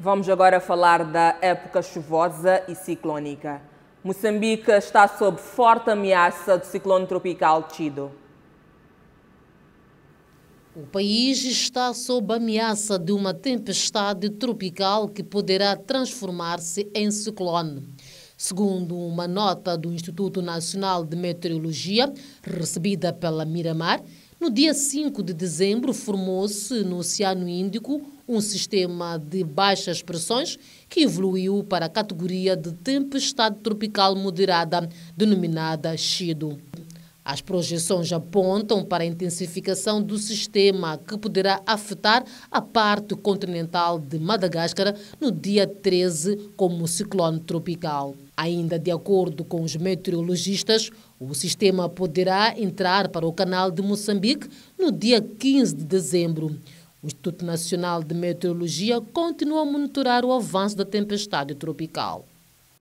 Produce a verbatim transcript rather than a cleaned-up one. Vamos agora falar da época chuvosa e ciclónica. Moçambique está sob forte ameaça do ciclone tropical Chido. O país está sob ameaça de uma tempestade tropical que poderá transformar-se em ciclone. Segundo uma nota do Instituto Nacional de Meteorologia, recebida pela Miramar, no dia cinco de dezembro formou-se no Oceano Índico um sistema de baixas pressões que evoluiu para a categoria de tempestade tropical moderada, denominada Chido. As projeções apontam para a intensificação do sistema, que poderá afetar a parte continental de Madagascar no dia treze como ciclone tropical. Ainda de acordo com os meteorologistas, o sistema poderá entrar para o Canal de Moçambique no dia quinze de dezembro. O Instituto Nacional de Meteorologia continua a monitorar o avanço da tempestade tropical.